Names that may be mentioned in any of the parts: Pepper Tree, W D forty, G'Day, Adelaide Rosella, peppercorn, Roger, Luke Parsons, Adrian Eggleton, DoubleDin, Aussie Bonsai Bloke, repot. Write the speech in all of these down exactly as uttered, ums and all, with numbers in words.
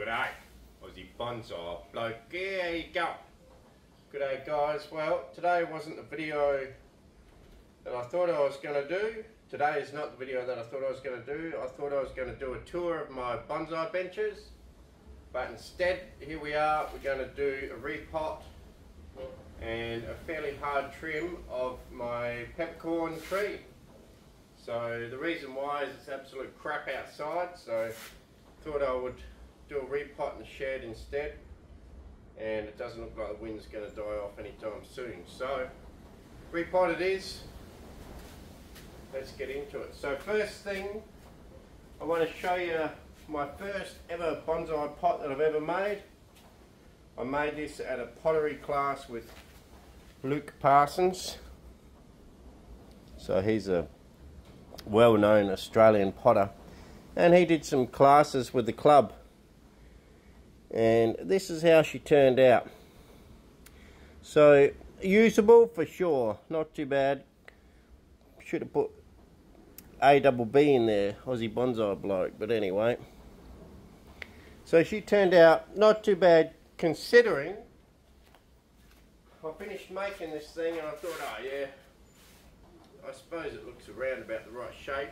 G'day, Aussie Bonsai Bloke, yeah, how you going? G'day guys, well today wasn't the video that I thought I was going to do. Today is not the video that I thought I was going to do. I thought I was going to do a tour of my bonsai benches, but instead here we are, we're going to do a repot and a fairly hard trim of my peppercorn tree. So the reason why is it's absolute crap outside, so thought I would do a repot in the shed instead, and it doesn't look like the wind's going to die off anytime soon. So repot it is, let's get into it. So first thing, I want to show you my first ever bonsai pot that I've ever made. I made this at a pottery class with Luke Parsons. So he's a well-known Australian potter, and he did some classes with the club, and this is how she turned out. So usable for sure, not too bad. Should have put A double B in there, Aussie Bonsai Bloke, but anyway. So she turned out not too bad considering. I finished making this thing and I thought, oh yeah, I suppose it looks around about the right shape.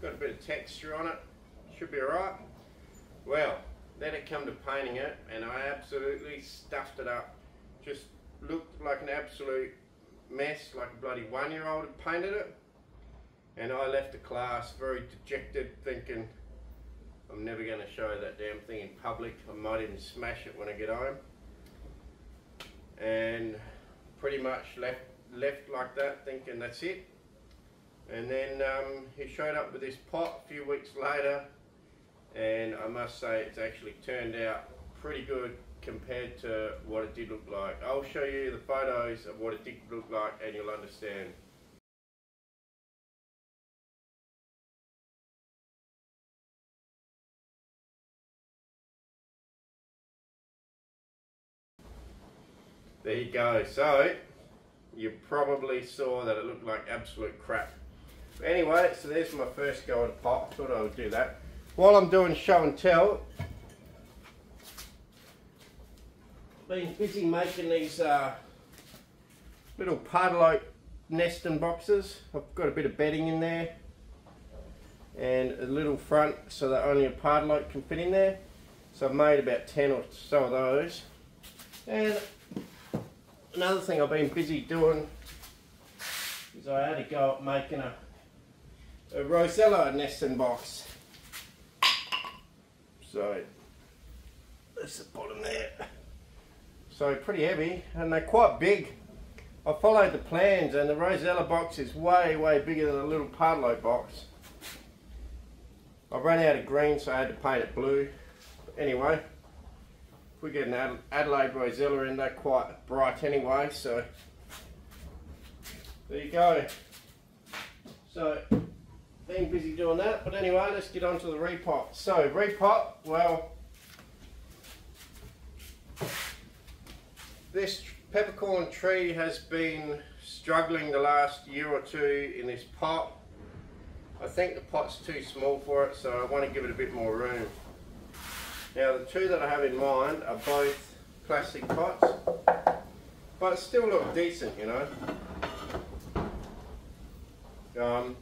Got a bit of texture on it, should be alright. Well, then it come to painting it, and I absolutely stuffed it up. Just looked like an absolute mess, like a bloody one-year-old had painted it. And I left the class very dejected, thinking, I'm never going to show that damn thing in public. I might even smash it when I get home. And pretty much left, left like that, thinking that's it. And then um, he showed up with this pot a few weeks later, and I must say it's actually turned out pretty good compared to what it did look like. I'll show you the photos of what it did look like and you'll understand. There you go. So you probably saw that it looked like absolute crap. Anyway, so there's my first go at a pot. I thought I would do that. While I'm doing show and tell, been busy making these uh, little pardal oak nesting boxes. I've got a bit of bedding in there and a little front so that only a pardal oak can fit in there. So I've made about ten or so of those. And another thing I've been busy doing is I had a go at making a, a Rosella nesting box. So that's the bottom there. So pretty heavy, and they're quite big. I followed the plans, and the Rosella box is way, way bigger than the little pardal oak box. I ran out of green, so I had to paint it blue. But anyway, if we get an Ad Adelaide Rosella in, they're quite bright anyway. So there you go. So, been busy doing that, but anyway, let's get on to the repot. So repot, well, this peppercorn tree has been struggling the last year or two in this pot. I think the pot's too small for it, so I want to give it a bit more room. Now the two that I have in mind are both plastic pots, but still look decent, you know. Um,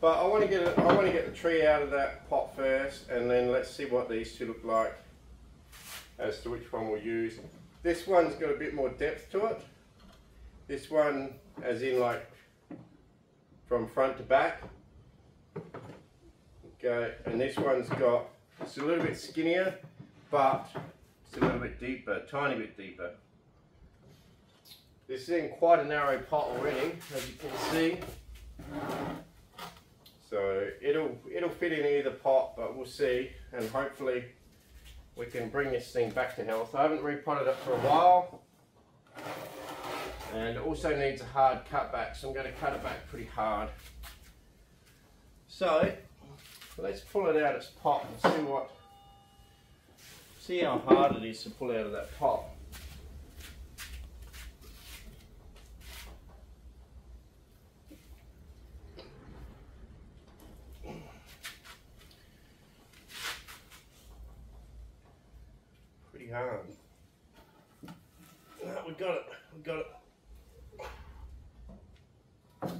But I want to get it, I want to get the tree out of that pot first, and then let's see what these two look like as to which one we'll use. This one's got a bit more depth to it. This one, as in like from front to back. Okay, and this one's got, it's a little bit skinnier, but it's a little bit deeper, tiny bit deeper. This is in quite a narrow pot already, as you can see. So it'll, it'll fit in either pot, but we'll see, and hopefully we can bring this thing back to health. I haven't repotted it for a while, and it also needs a hard cut back, so I'm going to cut it back pretty hard. So let's pull it out of its pot and see what, see how hard it is to pull out of that pot. bloody hard. Oh, we got it, we got it. Okay.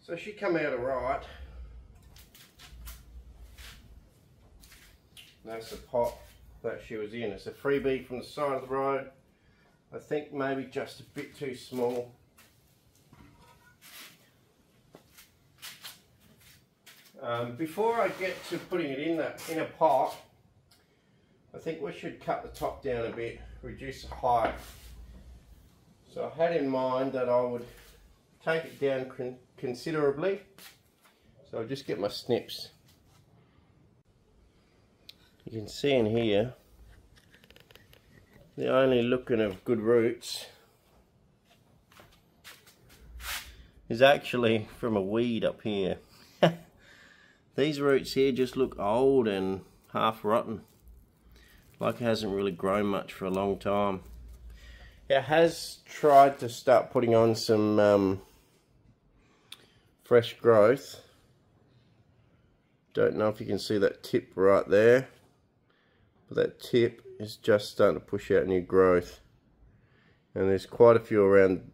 So she come out alright. That's the pot that she was in. It's a freebie from the side of the road. I think maybe just a bit too small. Um, before I get to putting it in that in a pot, I think we should cut the top down a bit, reduce the height. So I had in mind that I would take it down con considerably. So I'll just get my snips. You can see in here, they're only looking of good roots is actually from a weed up here. These roots here just look old and half rotten, like it hasn't really grown much for a long time. It has tried to start putting on some um, fresh growth. Don't know if you can see that tip right there, but that tip is just starting to push out new growth, and there's quite a few around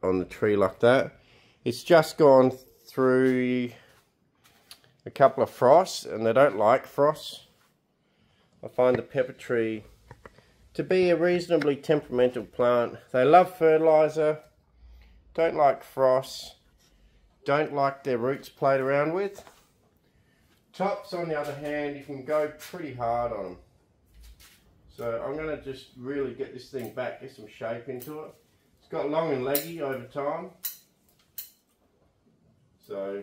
on the tree like that. It's just gone through a couple of frosts, and they don't like frosts. I find the pepper tree to be a reasonably temperamental plant. They love fertilizer, don't like frosts, don't like their roots played around with. Tops, on the other hand, you can go pretty hard on them. So I'm going to just really get this thing back, get some shape into it. It's got long and leggy over time. So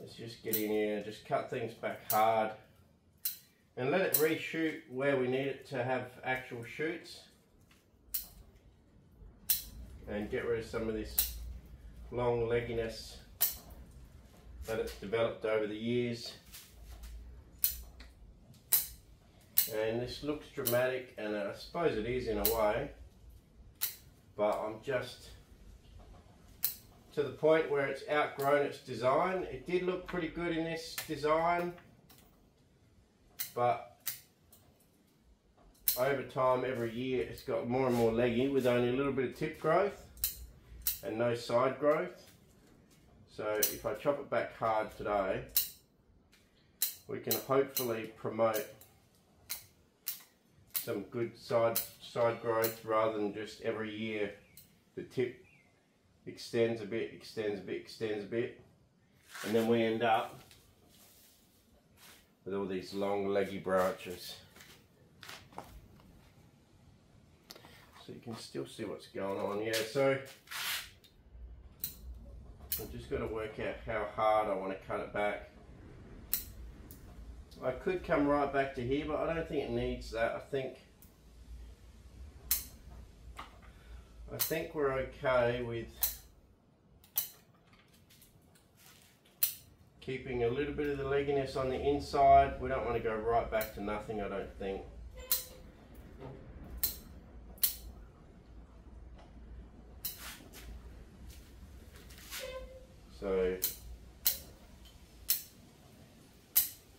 let's just get in here and just cut things back hard and let it reshoot where we need it to have actual shoots, and get rid of some of this long legginess that it's developed over the years. And this looks dramatic, and I suppose it is in a way, but I'm just to the point where it's outgrown its design. It did look pretty good in this design, but over time, every year, it's got more and more leggy with only a little bit of tip growth and no side growth. So if I chop it back hard today, we can hopefully promote some good side side growth, rather than just every year the tip extends a bit, extends a bit, extends a bit, and then we end up with all these long leggy branches. So you can still see what's going on. Yeah, so I've just got to work out how hard I want to cut it back. I could come right back to here, but I don't think it needs that. I think I think we're okay with keeping a little bit of the legginess on the inside. We don't want to go right back to nothing, I don't think. So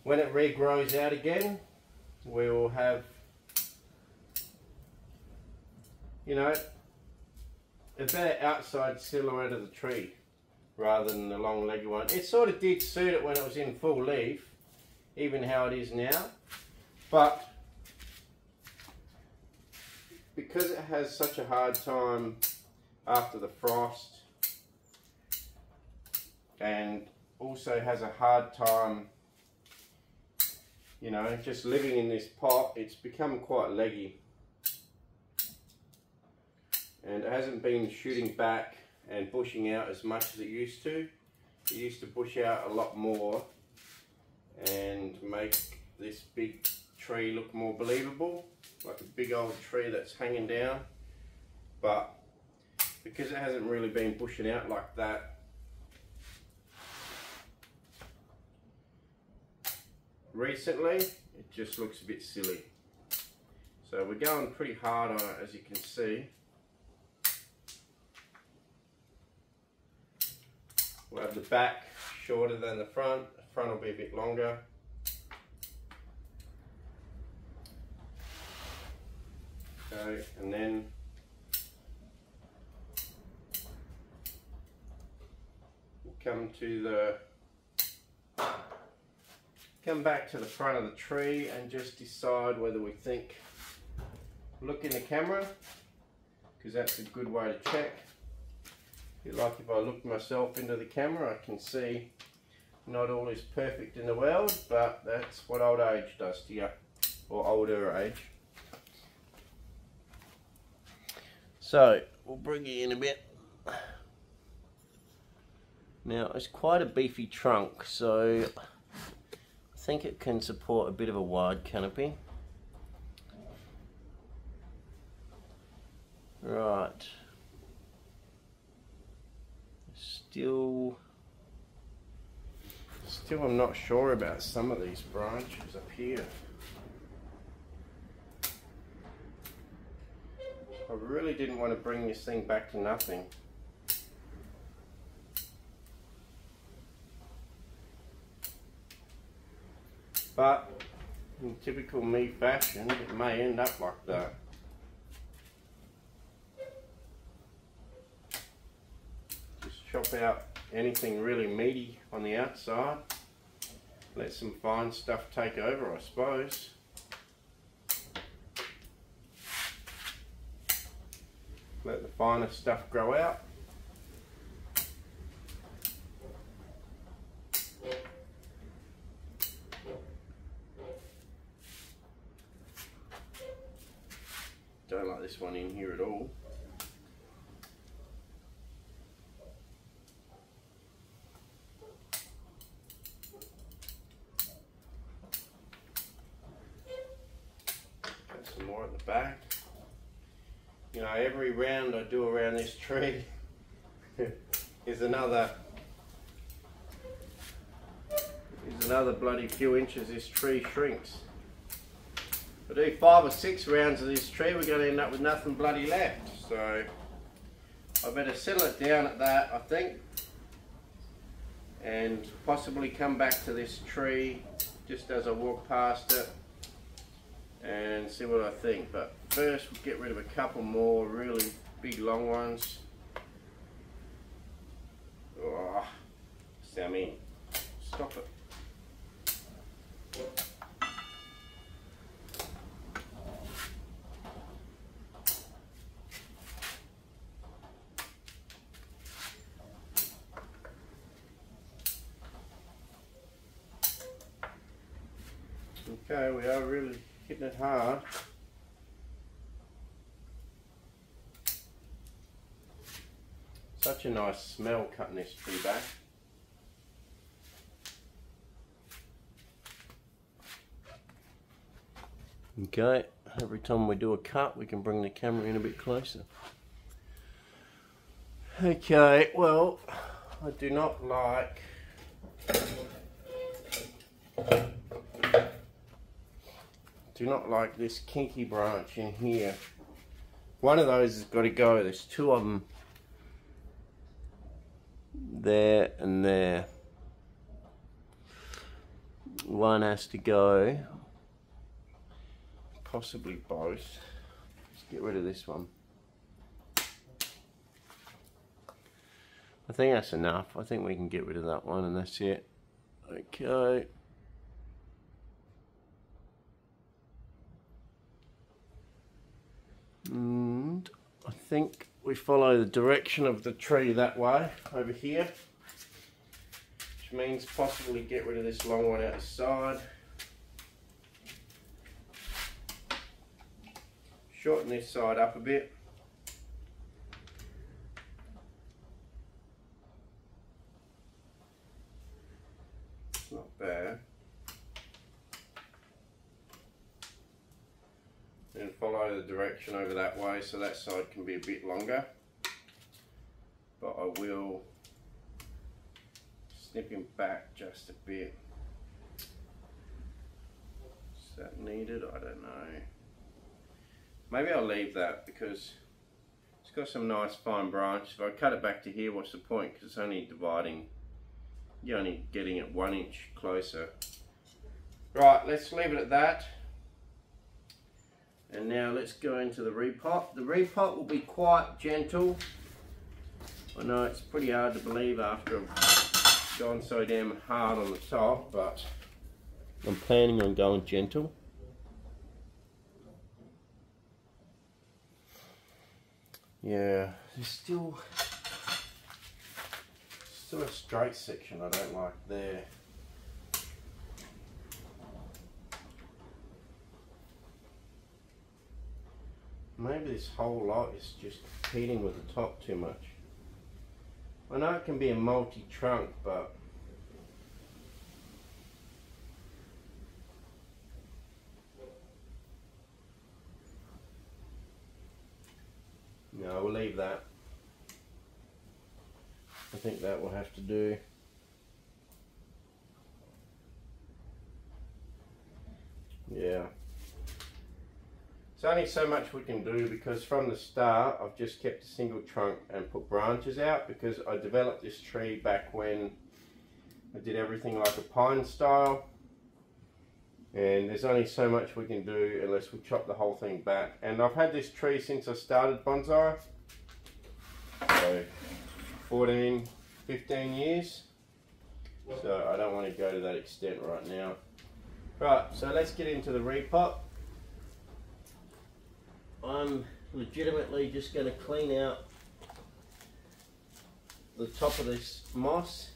when it regrows out again, we will have, you know, a better outside silhouette of the tree rather than the long leggy one. It sort of did suit it when it was in full leaf, even how it is now, but because it has such a hard time after the frost, and also has a hard time, you know, just living in this pot, it's become quite leggy. And it hasn't been shooting back and bushing out as much as it used to. It used to bush out a lot more and make this big tree look more believable, like a big old tree that's hanging down. But because it hasn't really been bushing out like that, recently, it just looks a bit silly. So we're going pretty hard on it, as you can see. We'll have the back shorter than the front. The front will be a bit longer. go, and then we'll come to the come back to the front of the tree and just decide whether we think, look in the camera, because that's a good way to check. A bit like if I look myself into the camera, I can see not all is perfect in the world, but that's what old age does to you, or older age. So we'll bring you in a bit. Now it's quite a beefy trunk, so I think it can support a bit of a wide canopy. Right. Still, still I'm not sure about some of these branches up here. I really didn't want to bring this thing back to nothing. But in typical me fashion, it may end up like that. Just chop out anything really meaty on the outside. Let some fine stuff take over, I suppose. Let the finer stuff grow out. Don't like this one in here at all. Got some more at the back. You know, every round I do around this tree is another is another bloody few inches this tree shrinks. If I do five or six rounds of this tree, we're going to end up with nothing bloody left. So I better settle it down at that, I think, and possibly come back to this tree just as I walk past it and see what I think. But first we'll get rid of a couple more really big long ones. Oh, Sammy, stop it. Okay, we are really hitting it hard. Such a nice smell cutting this tree back. Okay, every time we do a cut, we can bring the camera in a bit closer. Okay, well, I do not like do not like this kinky branch in here. One of those has got to go. There's two of them. There and there. One has to go. Possibly both. Let's get rid of this one. I think that's enough. I think we can get rid of that one and that's it. Okay. And I think we follow the direction of the tree that way, over here, which means possibly get rid of this long one out the side. Shorten this side up a bit. It's not bad. And follow the direction over that way, so that side can be a bit longer. But I will snip him back just a bit. Is that needed? I don't know. Maybe I'll leave that because it's got some nice fine branches. If I cut it back to here, what's the point? Because it's only dividing, you're only getting it one inch closer. Right, let's leave it at that. And now let's go into the repot. The repot will be quite gentle. I know it's pretty hard to believe after I've gone so damn hard on the top, but I'm planning on going gentle. Yeah, there's still, still a straight section I don't like there. Maybe this whole lot is just competing with the top too much. I know it can be a multi-trunk, but no, we'll leave that. I think that will have to do. Yeah. There's only so much we can do, because from the start I've just kept a single trunk and put branches out, because I developed this tree back when I did everything like a pine style, and there's only so much we can do unless we chop the whole thing back. And I've had this tree since I started bonsai, so fourteen, fifteen years, so I don't want to go to that extent right now. Right, so let's get into the repot. I'm legitimately just going to clean out the top of this moss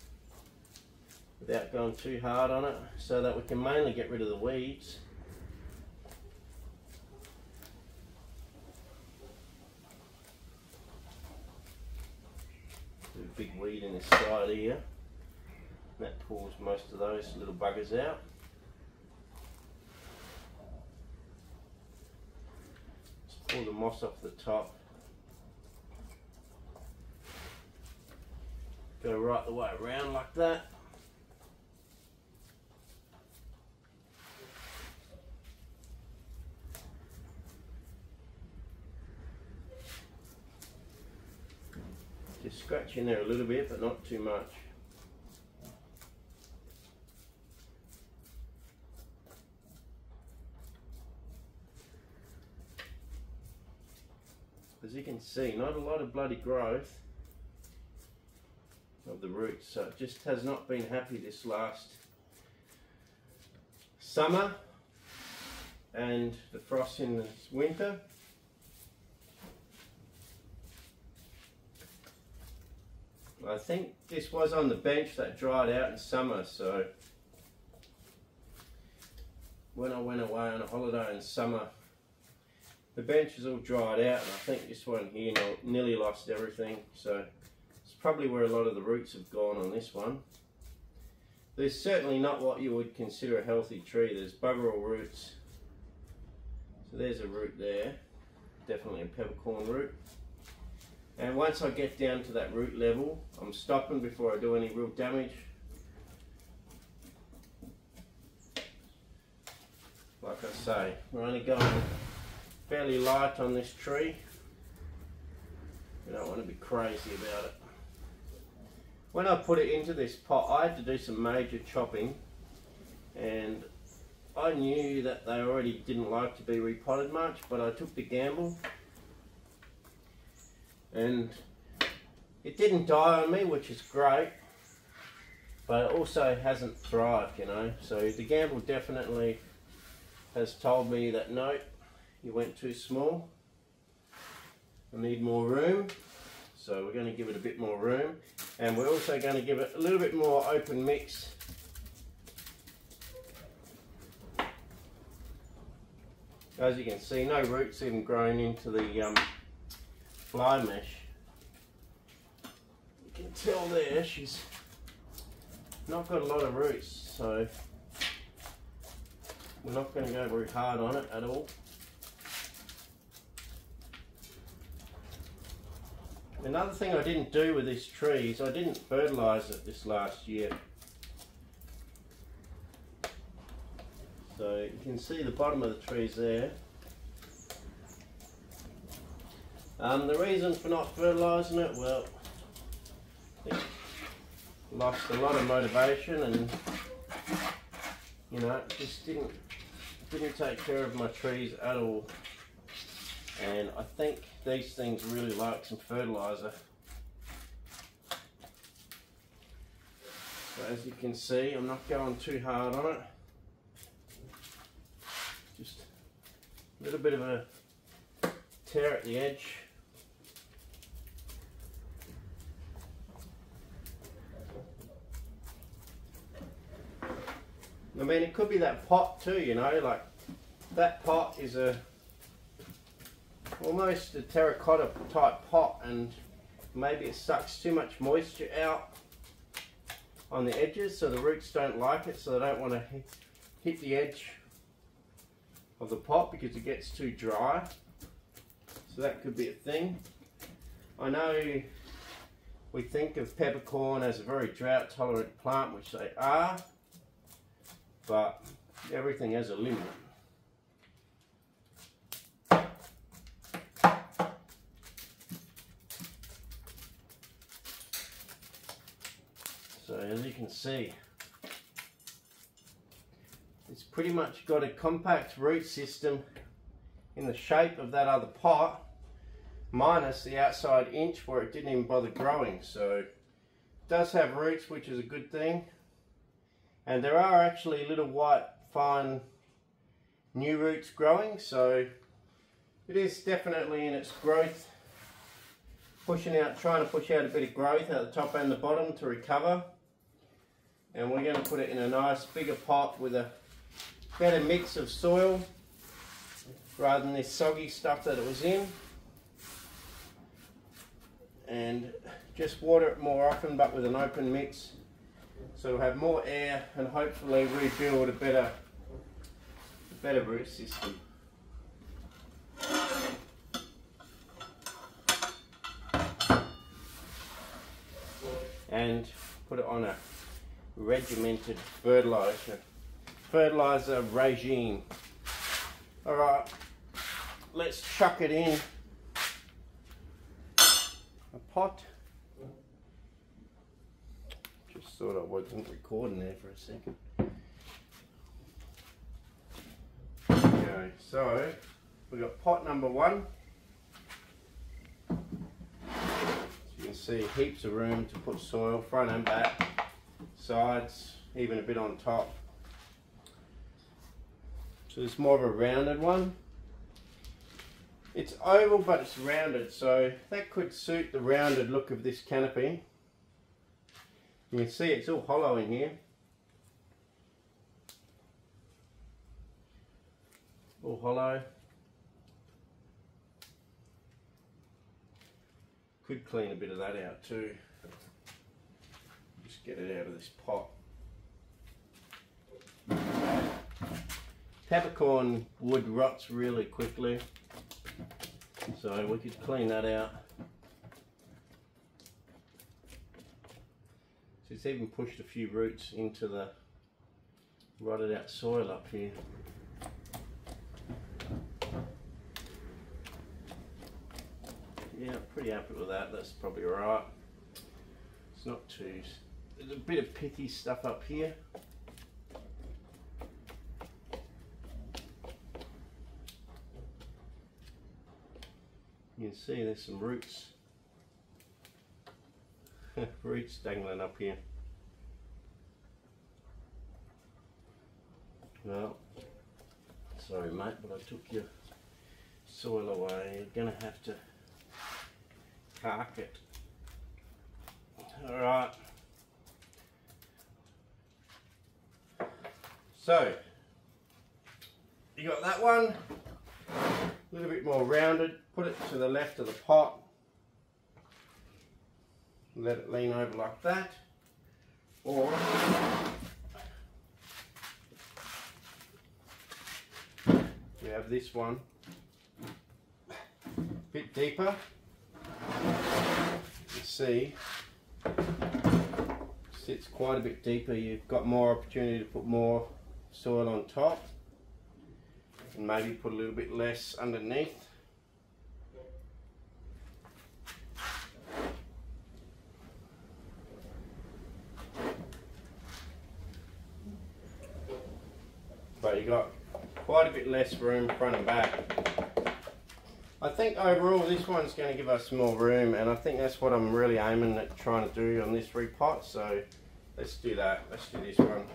without going too hard on it, so that we can mainly get rid of the weeds. There's a big weed in this side here, and that pulls most of those little buggers out. Pull the moss off the top. Go right the way around like that. Just scratch in there a little bit, but not too much. As you can see, not a lot of bloody growth of the roots, so it just has not been happy this last summer and the frost in this winter. I think this was on the bench that dried out in summer, so when I went away on a holiday in summer, the bench is all dried out, and I think this one here nearly lost everything, so it's probably where a lot of the roots have gone on this one. There's certainly not what you would consider a healthy tree. There's bugger all roots. So there's a root there, definitely a peppercorn root. And once I get down to that root level, I'm stopping before I do any real damage. Like I say, we're only going fairly light on this tree. We don't want to be crazy about it. When I put it into this pot, I had to do some major chopping, and I knew that they already didn't like to be repotted much, but I took the gamble, and it didn't die on me, which is great, but it also hasn't thrived, you know. So the gamble definitely has told me that no, you went too small, I need more room. So we're going to give it a bit more room, and we're also going to give it a little bit more open mix. As you can see, no roots even growing into the um, fly mesh. You can tell there she's not got a lot of roots, so we're not going to go very hard on it at all. Another thing I didn't do with this tree is I didn't fertilise it this last year. So you can see the bottom of the trees there. Um, the reason for not fertilising it, well, it lost a lot of motivation, and you know, it just didn't didn't take care of my trees at all. And I think these things really like some fertilizer. So as you can see, I'm not going too hard on it. Just a little bit of a tear at the edge. I mean, it could be that pot too, you know, like that pot is a almost a terracotta type pot, and maybe it sucks too much moisture out on the edges, so the roots don't like it, so they don't want to hit the edge of the pot because it gets too dry. So that could be a thing. I know we think of peppercorn as a very drought tolerant plant, which they are, but everything has a limit. So as you can see, it's pretty much got a compact root system in the shape of that other pot, minus the outside inch where it didn't even bother growing. So it does have roots, which is a good thing. And there are actually little white, fine, new roots growing, so it is definitely in its growth, pushing out, trying to push out a bit of growth at the top and the bottom to recover. And we're going to put it in a nice bigger pot with a better mix of soil, rather than this soggy stuff that it was in. And just water it more often, but with an open mix. So it'll have more air and hopefully rebuild a better, a better root system. And put it on a regimented fertilizer, fertilizer regime. All right, let's chuck it in a pot. Thought I wasn't recording there for a second. Okay, so we've got pot number one. So you can see heaps of room to put soil, front and back, sides, even a bit on top. So it's more of a rounded one. It's oval but it's rounded, so that could suit the rounded look of this canopy. You can see it's all hollow in here. All hollow. Could clean a bit of that out too. Just get it out of this pot. Peppercorn wood rots really quickly, so we could clean that out. It's even pushed a few roots into the rotted out soil up here. Yeah, I'm pretty happy with that. That's probably right. It's not too... There's a bit of pithy stuff up here. You can see there's some roots. Roots dangling up here. Well, sorry mate, but I took your soil away. You're going to have to park it. Alright. So, you got that one. A little bit more rounded. Put it to the left of the pot. Let it lean over like that, or we have this one a bit deeper. You see, it sits quite a bit deeper. You've got more opportunity to put more soil on top, and maybe put a little bit less underneath. But you got quite a bit less room front and back. I I think overall this one's going to give us more room, and I think that's what I'm really aiming at trying to do on this repot. So let's do that. Let's do this one.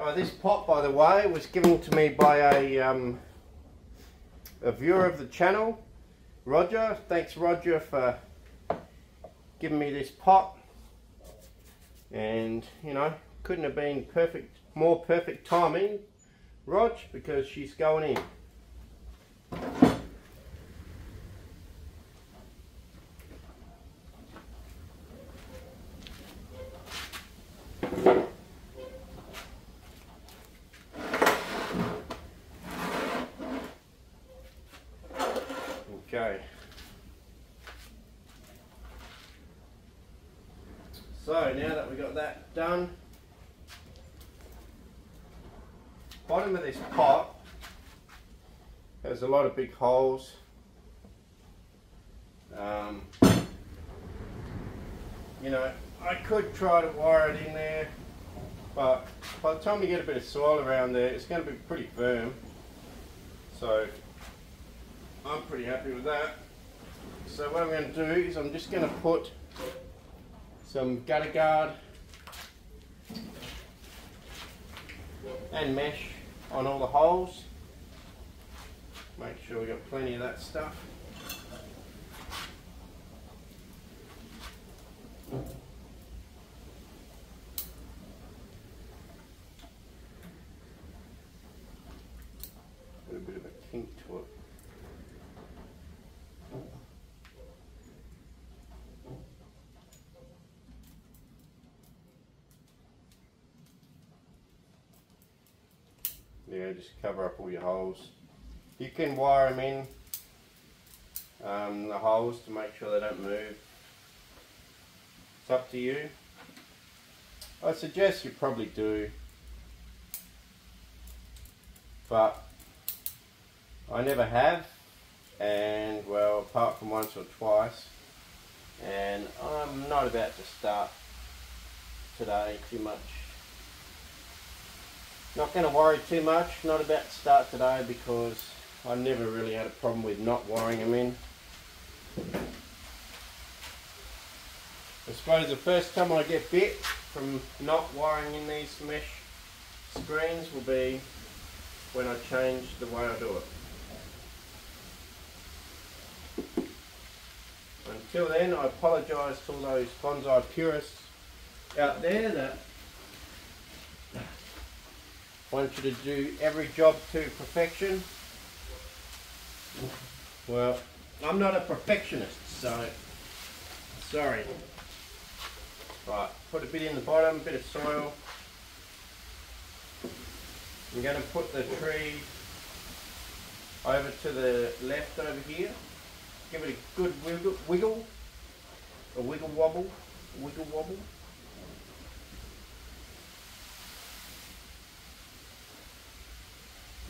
Oh, this pot, by the way, was given to me by a, um, a viewer of the channel, Roger. Thanks, Roger, for giving me this pot. And, you know, couldn't have been perfect, more perfect timing, Rog, because she's going in. Okay. So now that we've got that done, bottom of this pot has a lot of big holes. Um, you know, I could try to wire it in there, but by the time you get a bit of soil around there, it's going to be pretty firm. So I'm pretty happy with that. So what I'm going to do is I'm just going to put some gutter guard and mesh on all the holes. Make sure we got plenty of that stuff. Got a bit of a kink to it. Yeah, just cover up all your holes. You can wire them in, um, the holes, to make sure they don't move. It's up to you. I suggest you probably do, but I never have, and well, apart from once or twice, and I'm not about to start today too much. Not going to worry too much, not about to start today, because I never really had a problem with not wiring them in. I suppose the first time I get bit from not wiring in these mesh screens will be when I change the way I do it. Until then, I apologise to all those bonsai purists out there that I want you to do every job to perfection. Well, I'm not a perfectionist, so sorry. Right, put a bit in the bottom, a bit of soil. I'm going to put the tree over to the left over here. Give it a good wiggle, wiggle a wiggle wobble, a wiggle wobble.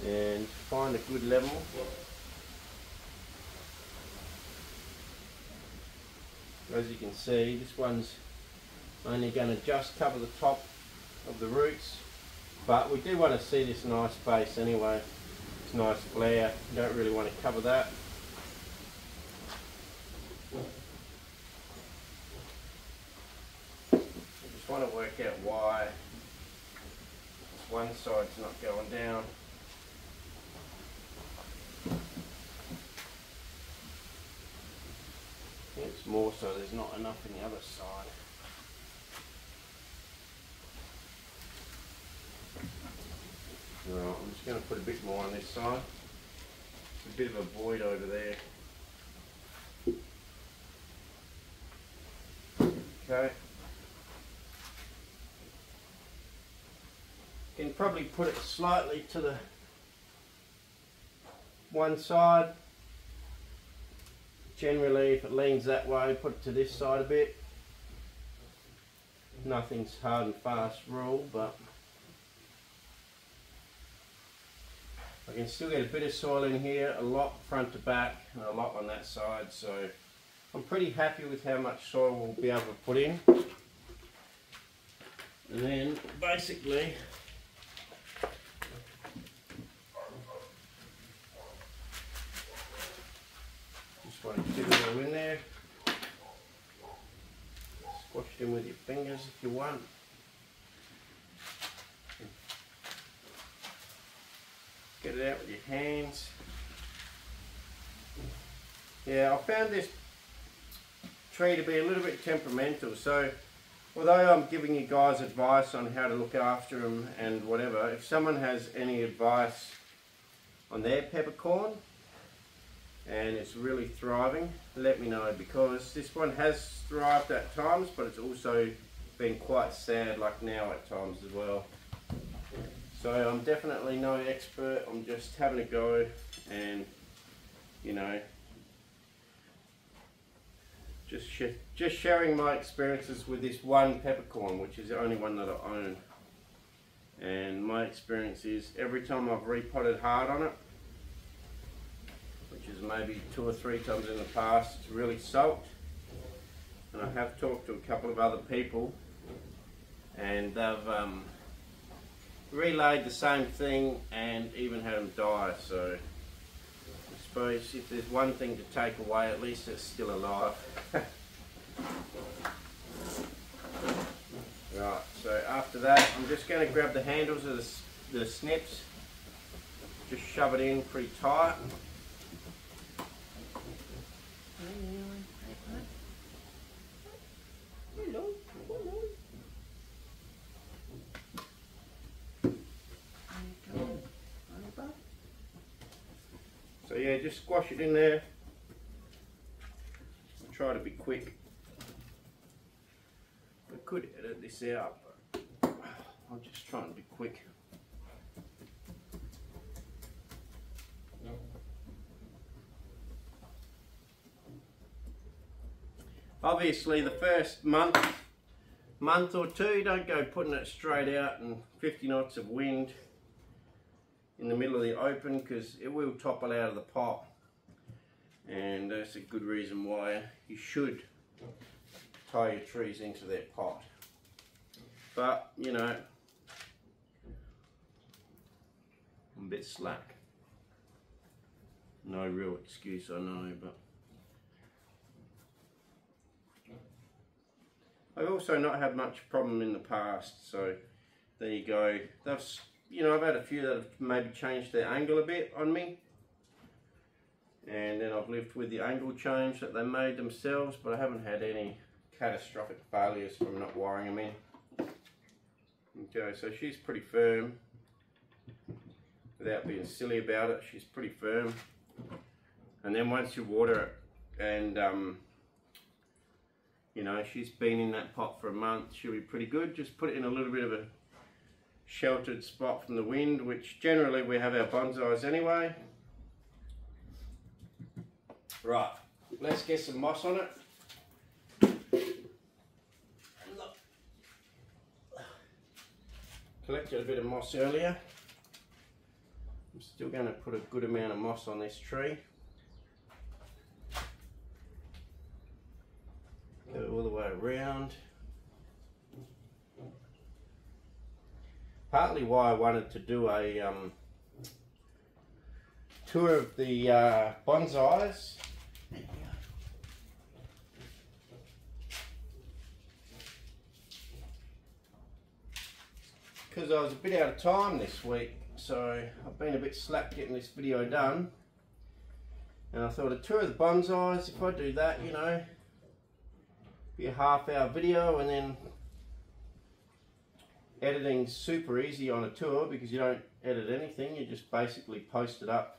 And find a good level. As you can see, this one's only going to just cover the top of the roots, but we do want to see this nice face anyway. It's nice flare. You don't really want to cover that. I just want to work out why this one side's not going down. It's more so there's not enough in the other side. Right, I'm just going to put a bit more on this side. It's a bit of a void over there. Okay. You can probably put it slightly to the one side. Generally, if it leans that way, put it to this side a bit. Nothing's hard and fast rule, but I can still get a bit of soil in here, a lot front to back, and a lot on that side, so I'm pretty happy with how much soil we'll be able to put in. And then, basically, Just want to get it all in there. Squash it in with your fingers if you want. Get it out with your hands. Yeah, I found this tree to be a little bit temperamental, so although I'm giving you guys advice on how to look after them and whatever, if someone has any advice on their peppercorn and it's really thriving, let me know, because this one has thrived at times, but it's also been quite sad like now at times as well. So I'm definitely no expert, I'm just having a go, and you know, just sh just sharing my experiences with this one peppercorn, which is the only one that I own. And my experience is every time I've repotted hard on it, which is maybe two or three times in the past, it's really sulked. And I have talked to a couple of other people, and they've um, relayed the same thing and even had them die. So I suppose if there's one thing to take away, at least it's still alive. Right, so after that I'm just going to grab the handles of the, the snips, just shove it in pretty tight. So yeah, just squash it in there, try to be quick. I could edit this out, but I'm just trying to be quick. Obviously the first month, month or two, don't go putting it straight out in fifty knots of wind in the middle of the open, because it will topple out of the pot, and that's a good reason why you should tie your trees into their pot. But you know, I'm a bit slack, no real excuse, I know, but I've also not had much problem in the past, so there you go. That's, you know, I've had a few that have maybe changed their angle a bit on me, and then I've lived with the angle change that they made themselves, but I haven't had any catastrophic failures from not wiring them in. Okay, so she's pretty firm. Without being silly about it, she's pretty firm. And then once you water it, and um, you know, she's been in that pot for a month, she'll be pretty good. Just put it in a little bit of a sheltered spot from the wind, which generally we have our bonsais anyway. Right, let's get some moss on it. Collected a bit of moss earlier. I'm still going to put a good amount of moss on this tree. Go all the way around. Partly why I wanted to do a um, tour of the uh, bonsais because I was a bit out of time this week, so I've been a bit slack getting this video done, and I thought a tour of the bonsais, if I do that, you know, be a half hour video, and then editing's super easy on a tour because you don't edit anything, you just basically post it up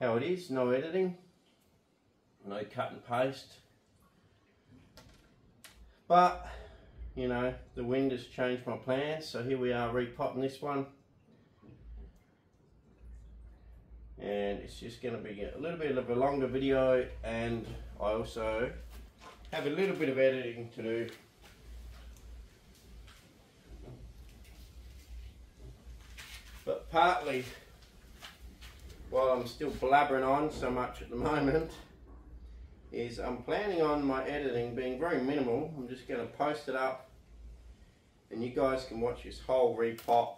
how it is, no editing, no cut and paste. But you know, the wind has changed my plans, so here we are repotting this one, and it's just going to be a little bit of a longer video, and I also have a little bit of editing to do. But partly, while I'm still blabbering on so much at the moment, is I'm planning on my editing being very minimal. I'm just going to post it up, and you guys can watch this whole repot.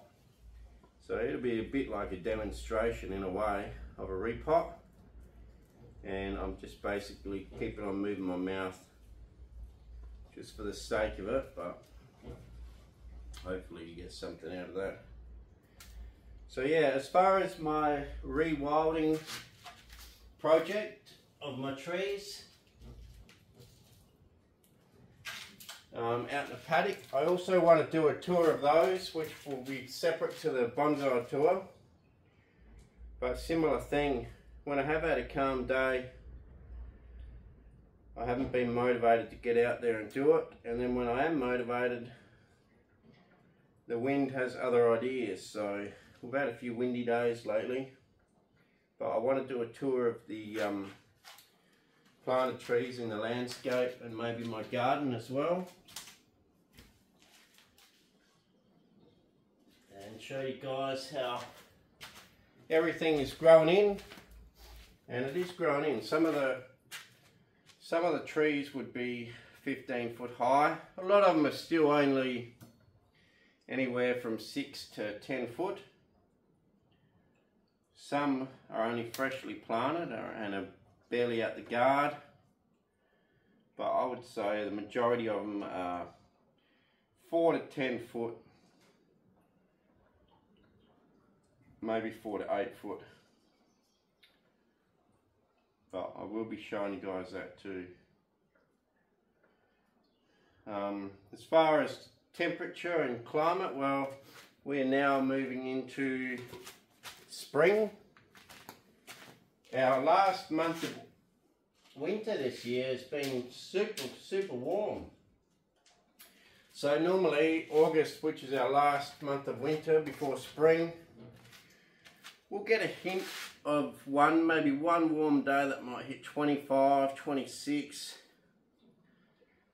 So it'll be a bit like a demonstration in a way of a repot. and I'm just basically keeping on moving my mouth just for the sake of it, but hopefully you get something out of that. So yeah, as far as my rewilding project of my trees, Um, out in the paddock. I also want to do a tour of those, which will be separate to the bonsai tour, but similar thing. When I have had a calm day, I haven't been motivated to get out there and do it, and then when I am motivated, the wind has other ideas. So we've had a few windy days lately, but I want to do a tour of the um, planted trees in the landscape and maybe my garden as well, and show you guys how everything is grown in. And it is grown in. Some of the some of the trees would be fifteen foot high. A lot of them are still only anywhere from six to ten foot. Some are only freshly planted and are barely out the guard, but I would say the majority of them are four to ten foot, maybe four to eight foot. But I will be showing you guys that too. Um, as far as temperature and climate, well, we're now moving into spring. Our last month of winter this year has been super, super warm. So normally August, which is our last month of winter before spring, we'll get a hint of one, maybe one warm day that might hit twenty-five, twenty-six,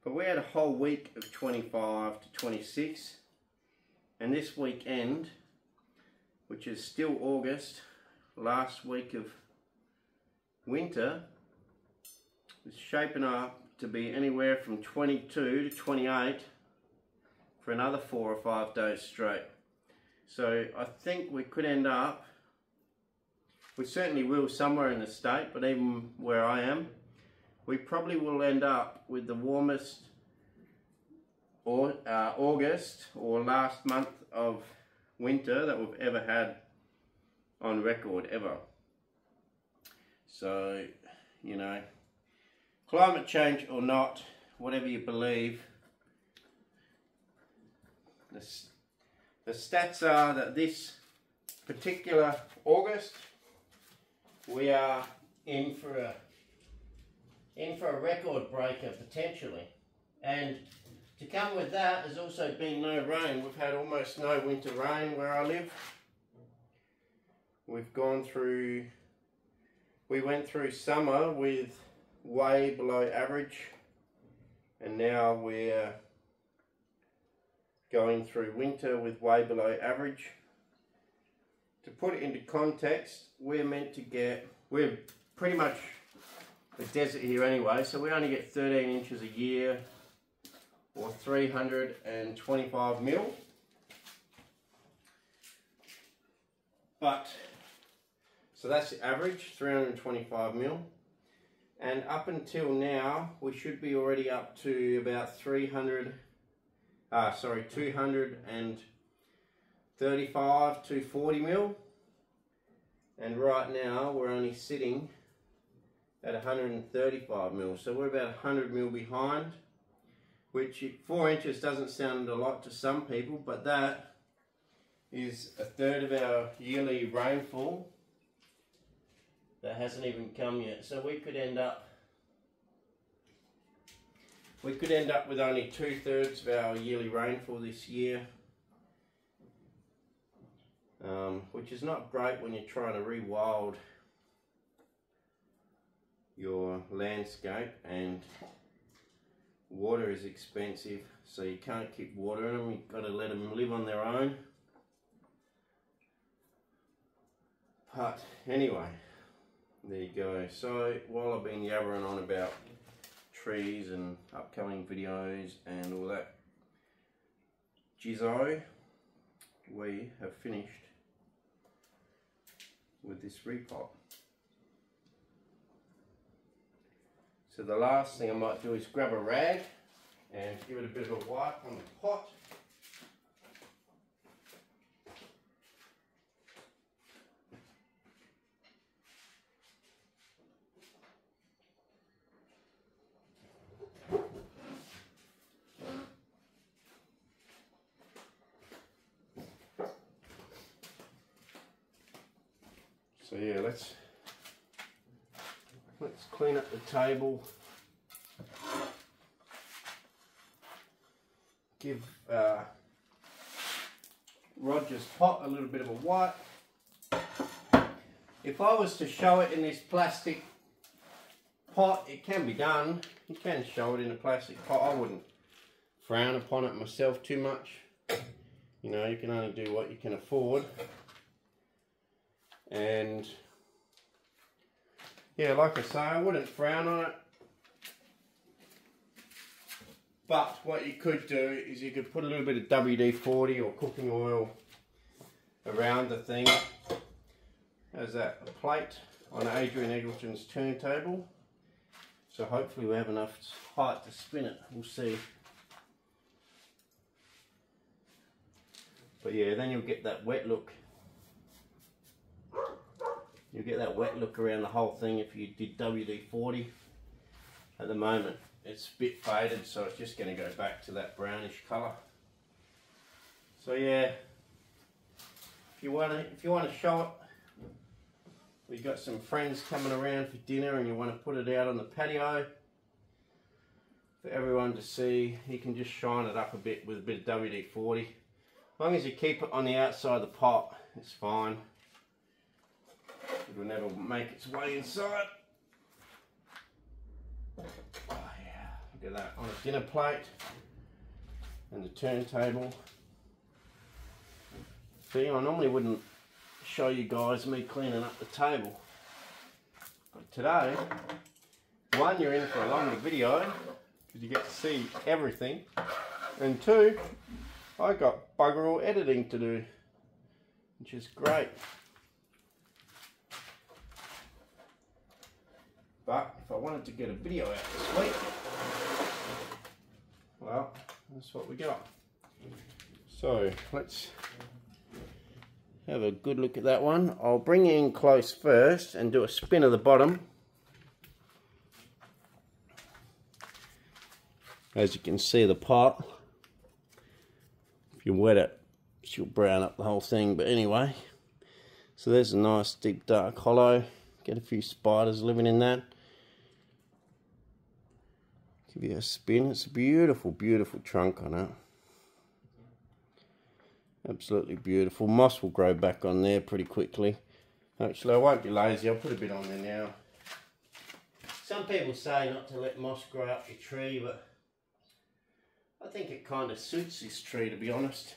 but we had a whole week of twenty-five to twenty-six, and this weekend, which is still August, last week of winter, is shaping up to be anywhere from twenty-two to twenty-eight for another four or five days straight. So I think we could end up, we certainly will somewhere in the state, but even where I am, we probably will end up with the warmest or uh, August or last month of winter that we've ever had on record ever. So, you know, climate change or not, whatever you believe, the, the stats are that this particular August, we are in for a in for a record breaker potentially. And to come with that has also been no rain. We've had almost no winter rain where I live. We've gone through, we went through summer with way below average, and now we're going through winter with way below average. To put it into context, we're meant to get, we're pretty much the desert here anyway, so we only get thirteen inches a year, or three hundred twenty-five mil. But so that's the average, three hundred twenty-five mil. And up until now, we should be already up to about three hundred, uh, sorry, two hundred thirty-five to forty mil. And right now, we're only sitting at one hundred thirty-five mil. So we're about one hundred mil behind, which four inches doesn't sound a lot to some people, but that is a third of our yearly rainfall that hasn't even come yet. So we could end up we could end up with only two-thirds of our yearly rainfall this year, um, which is not great when you're trying to rewild your landscape, and water is expensive, so you can't keep watering them. You've got to let them live on their own. But anyway, there you go. So while I've been yabbering on about trees and upcoming videos and all that jizzo, we have finished with this repot. So the last thing I might do is grab a rag and give it a bit of a wipe on the pot. So yeah, let's let's clean up the table. Give uh, Roger's pot a little bit of a wipe. If I was to show it in this plastic pot, it can be done. You can show it in a plastic pot. I wouldn't frown upon it myself too much. You know, you can only do what you can afford. And yeah, like I say, I wouldn't frown on it, but what you could do is you could put a little bit of W D forty or cooking oil around the thing. How's that? A plate on Adrian Eggleton's turntable. So hopefully we have enough height to spin it, we'll see. But yeah, then you'll get that wet look. You'll get that wet look around the whole thing if you did W D forty. At the moment, it's a bit faded, so it's just going to go back to that brownish colour. So yeah, if you want to, if you want to show it, we've got some friends coming around for dinner, and you want to put it out on the patio for everyone to see. You can just shine it up a bit with a bit of W D forty. As long as you keep it on the outside of the pot, it's fine. It will never make its way inside. Oh yeah, look at that on a dinner plate and the turntable. See, I normally wouldn't show you guys me cleaning up the table, but today, one, you're in for a longer video because you get to see everything, and two, I got bugger all editing to do, which is great. But if I wanted to get a video out this week, well, that's what we got. So let's have a good look at that one. I'll bring it in close first and do a spin of the bottom. As you can see, the pot, if you wet it, she'll brown up the whole thing. But anyway, so there's a nice deep dark hollow. Get a few spiders living in that. Give you a spin. It's a beautiful, beautiful trunk on it. Absolutely beautiful. Moss will grow back on there pretty quickly. Actually, I won't be lazy. I'll put a bit on there now. Some people say not to let moss grow up your tree, but I think it kind of suits this tree, to be honest.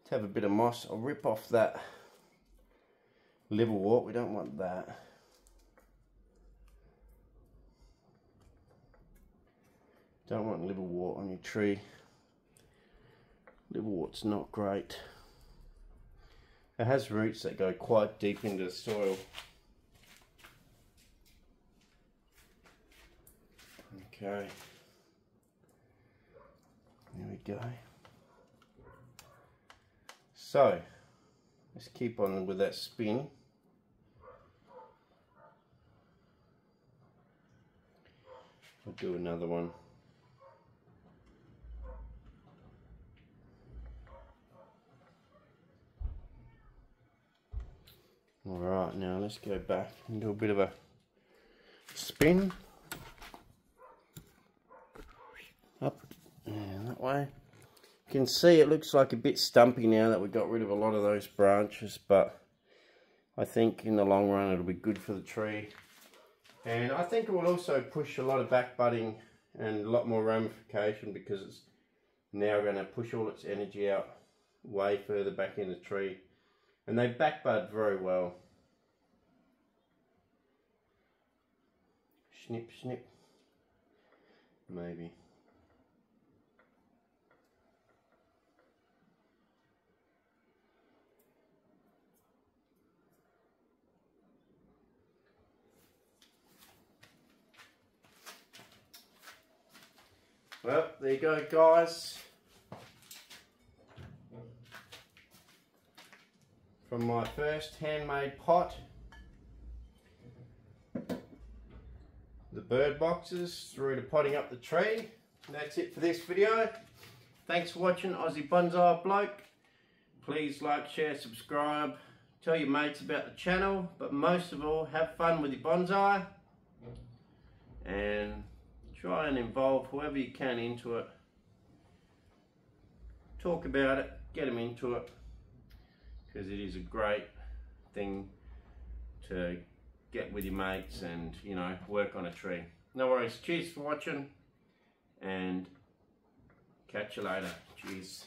Let's have a bit of moss. I'll rip off that liverwort. We don't want that. Don't want liverwort on your tree. Liverwort's not great. It has roots that go quite deep into the soil. Okay. There we go. So, let's keep on with that spin. I'll do another one. Alright, now let's go back and do a bit of a spin. Up and that way. You can see it looks like a bit stumpy now that we got rid of a lot of those branches, but I think in the long run it'll be good for the tree. And I think it will also push a lot of back budding and a lot more ramification, because it's now going to push all its energy out way further back in the tree. And they back bud very well. Snip, snip. Maybe. Well, there you go, guys. From my first handmade pot. The bird boxes through to potting up the tree. And that's it for this video. Thanks for watching Aussie Bonsai Bloke. Please like, share, subscribe. Tell your mates about the channel. But most of all, have fun with your bonsai. And try and involve whoever you can into it. Talk about it. Get them into it. Because it is a great thing to get with your mates and, you know, work on a tree. No worries. Cheers for watching. And catch you later. Cheers.